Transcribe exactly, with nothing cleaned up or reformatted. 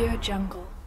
Audio Jungle.